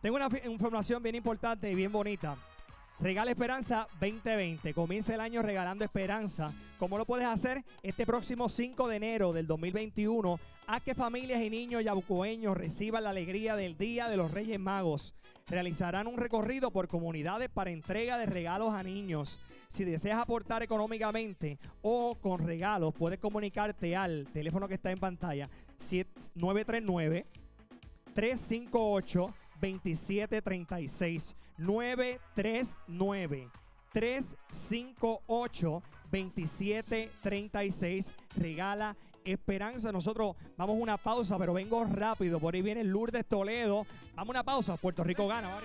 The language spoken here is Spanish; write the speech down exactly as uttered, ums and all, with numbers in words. Tengo una información bien importante y bien bonita. Regala Esperanza veinte veinte. Comienza el año regalando esperanza. ¿Cómo lo puedes hacer? Este próximo cinco de enero del dos mil veintiuno, haz que familias y niños yabucoeños reciban la alegría del Día de los Reyes Magos. Realizarán un recorrido por comunidades para entrega de regalos a niños. Si deseas aportar económicamente o con regalos, puedes comunicarte al teléfono que está en pantalla, nueve tres nueve, tres cinco ocho, dos siete tres seis. nueve tres nueve, tres cinco ocho, dos siete tres seis. Regala Esperanza. Nosotros vamos a una pausa, pero vengo rápido. Por ahí viene Lourdes Toledo. Vamos a una pausa. Puerto Rico Gana.